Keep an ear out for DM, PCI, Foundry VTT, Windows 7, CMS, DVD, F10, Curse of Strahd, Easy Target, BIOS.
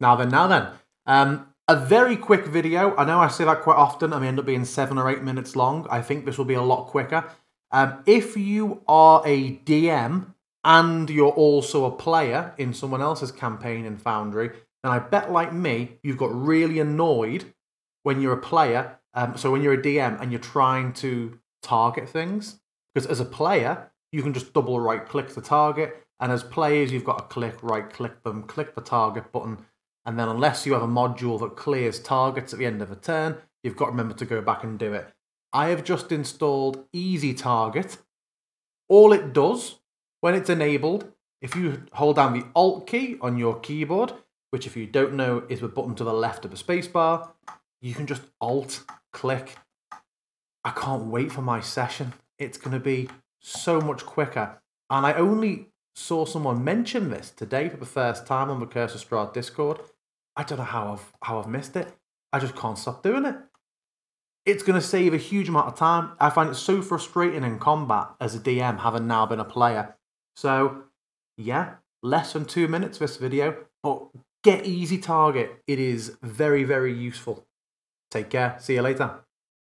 Now then. A very quick video. I know I say that quite often. I may end up being 7 or 8 minutes long. I think this will be a lot quicker. If you are a DM and you're also a player in someone else's campaign in Foundry, then I bet, like me, you've got really annoyed when you're a player. So when you're a DM and you're trying to target things, because as a player, you can just double right click the target. And as players, you've got to click, right click them, click the target button. And then unless you have a module that clears targets at the end of a turn, you've got to remember to go back and do it. I have just installed Easy Target. All it does, when it's enabled, if you hold down the Alt key on your keyboard, which if you don't know is the button to the left of the spacebar, you can just Alt click. I can't wait for my session. It's going to be so much quicker. And I only saw someone mention this today for the first time on the Curse of Strahd Discord. I don't know how I've missed it. I just can't stop doing it. It's going to save a huge amount of time. I find it so frustrating in combat as a DM, having now been a player. So, yeah, less than 2 minutes this video, but get Easy Target. It is very, very useful. Take care. See you later.